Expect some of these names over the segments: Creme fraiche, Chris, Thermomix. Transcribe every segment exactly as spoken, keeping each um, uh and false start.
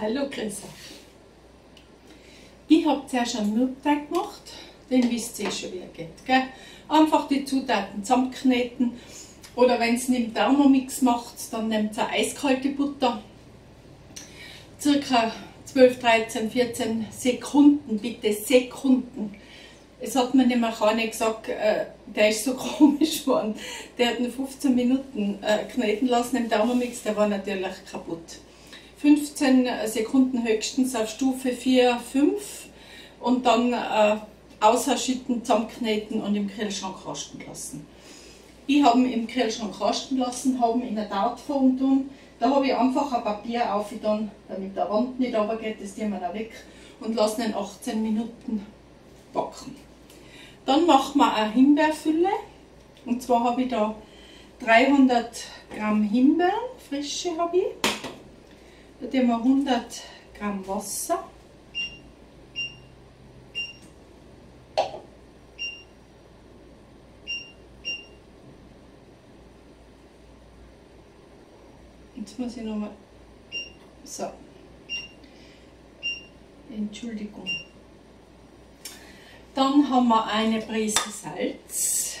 Hallo Chris. Ich habe zuerst einen Mürbeteig gemacht, den wisst ihr schon, wie er geht. Gell? Einfach die Zutaten zusammenkneten, oder wenn ihr einen Thermomix macht, dann nehmt ihr eiskalte Butter. Circa zwölf, dreizehn, vierzehn Sekunden, bitte Sekunden. Es hat mir nämlich auch nicht gesagt, äh, der ist so komisch geworden. Der hat nur fünfzehn Minuten äh, kneten lassen im Thermomix, der war natürlich kaputt. fünfzehn Sekunden höchstens auf Stufe vier, fünf und dann äh, ausschütten, zusammenkneten und im Kühlschrank rosten lassen. Ich habe ihn im Kühlschrank rosten lassen, habe ihn in eine Dartform tun. Da habe ich einfach ein Papier aufgetan, damit der Rand nicht runtergeht, das nehmen wir auch weg und lassen ihn achtzehn Minuten backen. Dann machen wir eine Himbeerfülle und zwar habe ich da dreihundert Gramm Himbeeren, frische habe ich. Da nehmen wir hundert Gramm Wasser, jetzt muss ich nochmal, so, Entschuldigung, dann haben wir eine Prise Salz,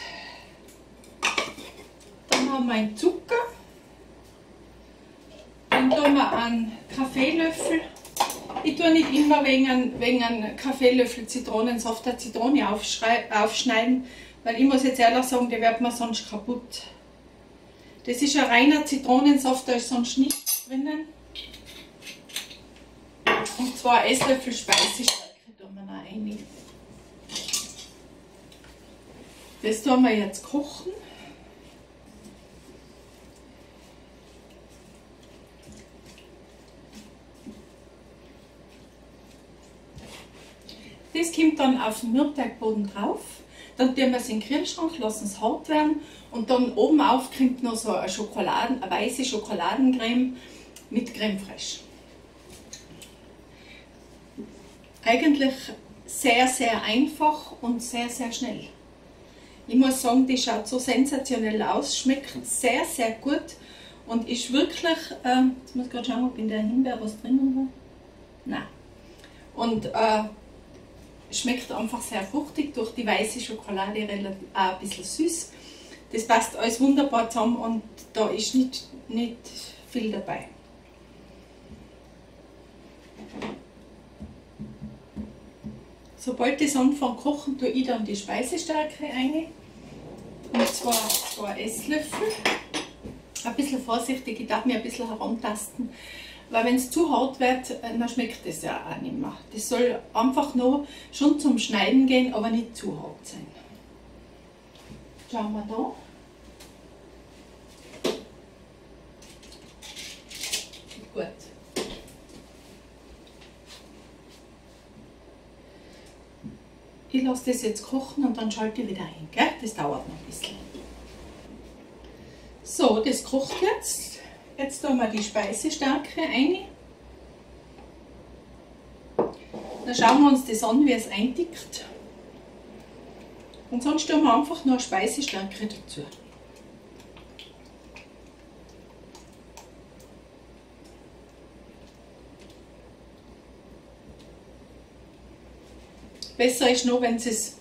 dann haben wir einen Zucker. Dann tun wir einen Kaffeelöffel. Ich tue nicht immer wegen einem, wegen einem Kaffeelöffel Zitronensaft der Zitrone aufschneiden, weil ich muss jetzt ehrlich sagen, die wird mir sonst kaputt. Das ist ein reiner Zitronensaft, da ist sonst nichts drinnen. Und zwar ein Esslöffel Speisestärke tun wir noch rein. Das tun wir jetzt kochen. Das kommt dann auf den Mürbeteigboden drauf, dann tun wir es in den Kühlschrank, lassen es hart werden und dann oben auf kommt noch so eine, Schokoladen, eine weiße Schokoladencreme mit Creme fraiche. Eigentlich sehr, sehr einfach und sehr, sehr schnell. Ich muss sagen, die schaut so sensationell aus, schmeckt sehr, sehr gut und ist wirklich, äh, jetzt muss ich gerade schauen, ob in der Himbeere was drinnen war. Nein. Und, äh, schmeckt einfach sehr fruchtig, durch die weiße Schokolade auch ein bisschen süß. Das passt alles wunderbar zusammen und da ist nicht, nicht viel dabei. Sobald das anfängt zu kochen, tue ich dann die Speisestärke rein. Und zwar zwei Esslöffel. Ein bisschen vorsichtig, ich darf mich ein bisschen herantasten. Weil wenn es zu hart wird, dann schmeckt es ja auch nicht mehr. Das soll einfach nur schon zum Schneiden gehen, aber nicht zu hart sein. Schauen wir da. Gut. Ich lasse das jetzt kochen und dann schalte ich wieder ein. Gell? Das dauert noch ein bisschen. So, das kocht jetzt. Jetzt tun wir die Speisestärke rein. Dann schauen wir uns das an, wie es eintickt. Und sonst tun wir einfach noch Speisestärke dazu. Besser ist noch, wenn es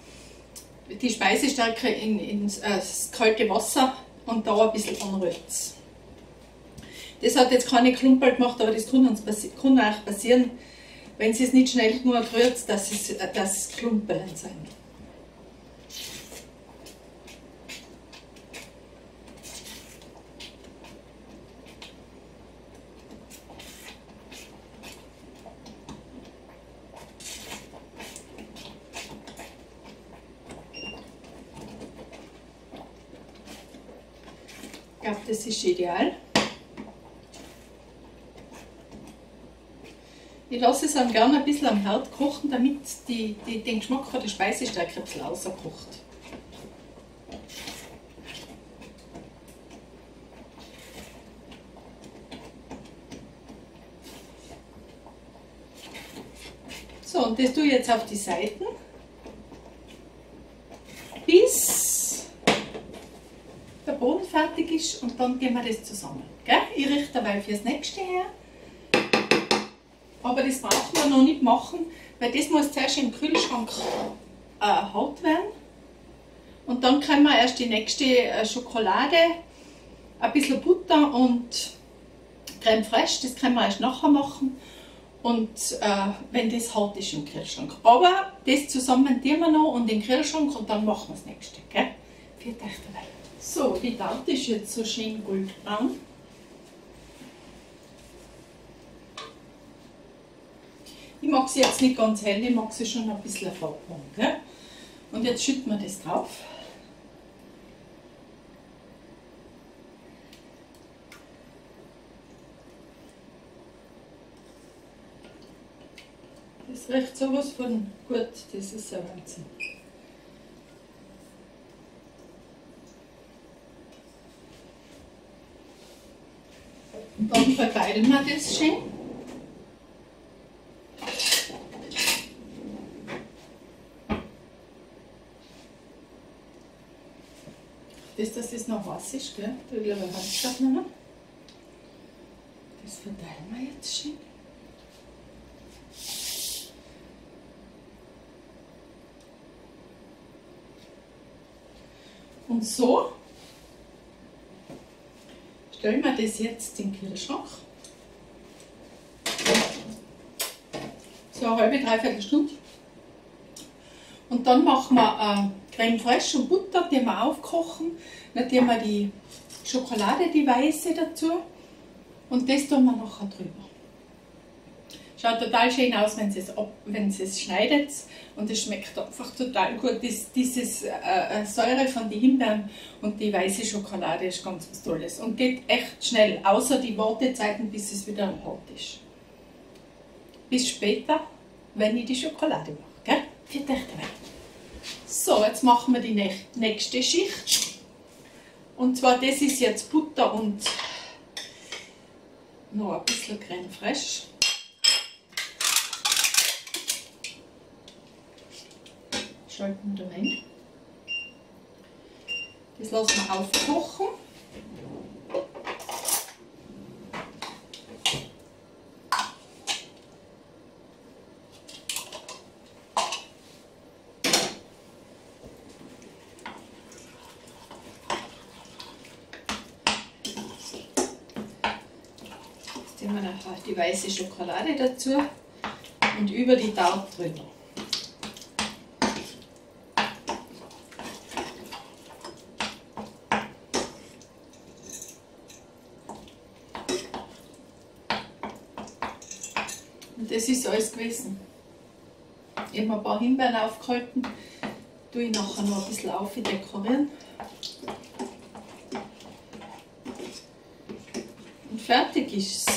die Speisestärke in, ins äh, kalte Wasser und da ein bisschen anrührt. Das hat jetzt keine Klumperl gemacht, aber das kann, uns kann auch passieren, wenn es nicht schnell genug rührt, dass es, dass es Klumperl sein. Ich glaube, das ist ideal. Ich lasse es dann gerne ein bisschen am Herd kochen, damit die, die, den Geschmack von der Speisestärke ein bisschen auskocht. So, und das tue ich jetzt auf die Seiten, bis der Boden fertig ist und dann gehen wir das zusammen. Gell? Ich richte dabei fürs nächste her. aber das braucht man noch nicht machen, weil das muss zuerst im Kühlschrank äh, hart werden. Und dann können wir erst die nächste Schokolade, ein bisschen Butter und Crème fraîche, das können wir erst nachher machen. Und äh, wenn das hart ist im Kühlschrank. Aber das zusammen tun wir noch und in den Kühlschrank und dann machen wir das nächste. Gell? Viel Teich dabei. So, die Tarte ist jetzt so schön goldbraun. Ich mag sie jetzt nicht ganz hell, ich mag sie schon ein bisschen farbbar. Und jetzt schütten wir das drauf. Das riecht sowas von gut, das ist ein Wahnsinn. Und dann verteilen wir das schön. Das, dass das noch heiß ist, gell? Da will ich aber Handstatt nehmen. Das verteilen wir jetzt schön. Und so stellen wir das jetzt in den Kühlschrank. So eine halbe, dreiviertel Stunde. Und dann machen wir äh, Crème fraîche und Butter, die wir aufkochen. Dann tun wir die Schokolade, die weiße dazu. Und das tun wir nachher drüber. Schaut total schön aus, wenn sie es, ab, wenn sie es schneidet, und es schmeckt einfach total gut. Das, dieses äh, Säure von den Himbeeren und die weiße Schokolade ist ganz was Tolles und geht echt schnell, außer die Wartezeiten, bis es wieder hart ist. Bis später, wenn ich die Schokolade mache. Gell? Viel Teich dabei. So, jetzt machen wir die nächste Schicht. Und zwar, das ist jetzt Butter und noch ein bisschen Crème fraîche. Schalten da rein. Das lassen wir aufkochen. Jetzt nehmen wir nachher die weiße Schokolade dazu und über die Tarte drüber. Das ist alles gewesen. Ich habe ein paar Himbeeren aufgehalten, tue ich nachher noch ein bisschen auf, dekorieren. Und fertig ist es.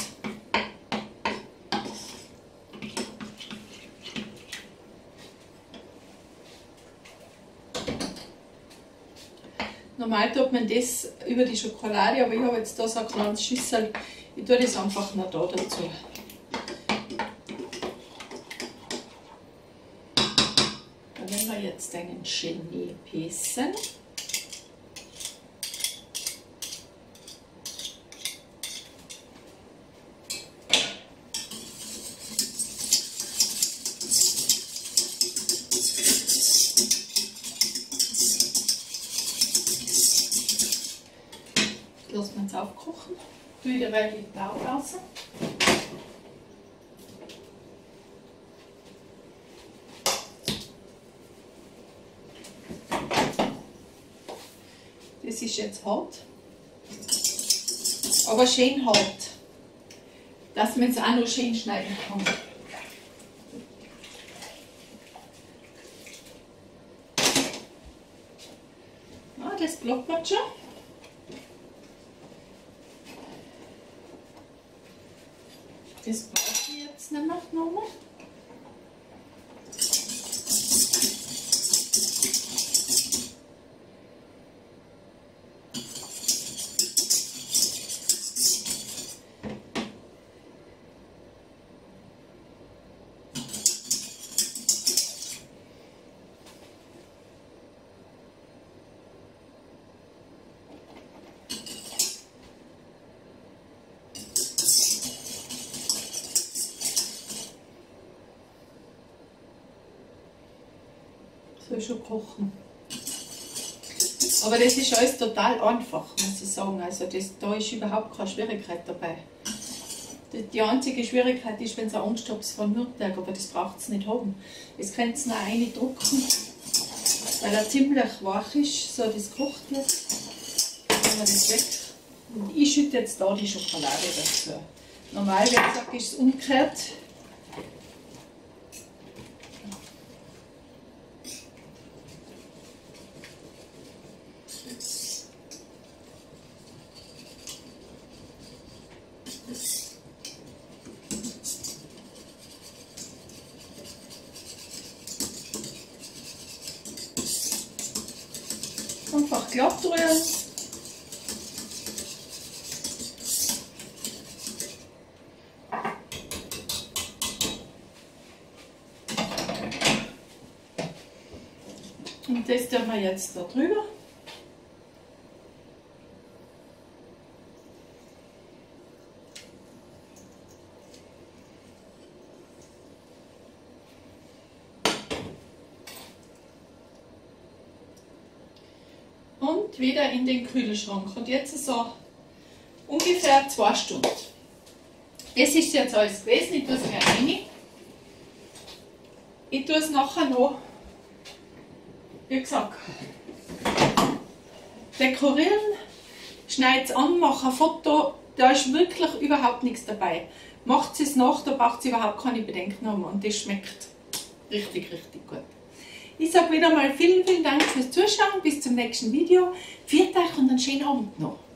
Normal tut man das über die Schokolade, aber ich habe jetzt da so ein kleines Schüssel. Ich tue das einfach noch da dazu. Jetzt einen Genie pissen. Lassen wir es aufkochen. Tue ich dabei die Tarte raus. Das ist jetzt hart, aber schön hart, dass man es auch noch schön schneiden kann. Ah, das plappert schon. Das brauche ich jetzt nicht mehr nochmal. tue ich schon kochen. Aber das ist alles total einfach, muss ich sagen. Also das, da ist überhaupt keine Schwierigkeit dabei. Die einzige Schwierigkeit ist, wenn es ein Anstab ist von Nürnberg, aber das braucht es nicht haben. Das könnt ihr noch reindrücken, weil er ziemlich wach ist, so das gekocht wird. Dann wir das weg. Und ich schütte jetzt da die Schokolade dazu. Normal, wie gesagt, ist es umgekehrt. Einfach glatt rühren. Und das tun wir jetzt da drüber. Und wieder in den Kühlschrank. Und jetzt so ungefähr zwei Stunden. Das ist jetzt alles gewesen. Ich tue es mir rein. Ich tue es nachher noch, wie gesagt, dekorieren, schneide es an, mache ein Foto. Da ist wirklich überhaupt nichts dabei. Macht es nach, da braucht es überhaupt keine Bedenken haben. Und das schmeckt richtig, richtig gut. Ich sage wieder mal vielen, vielen Dank fürs Zuschauen, bis zum nächsten Video. Viert euch und einen schönen Abend noch.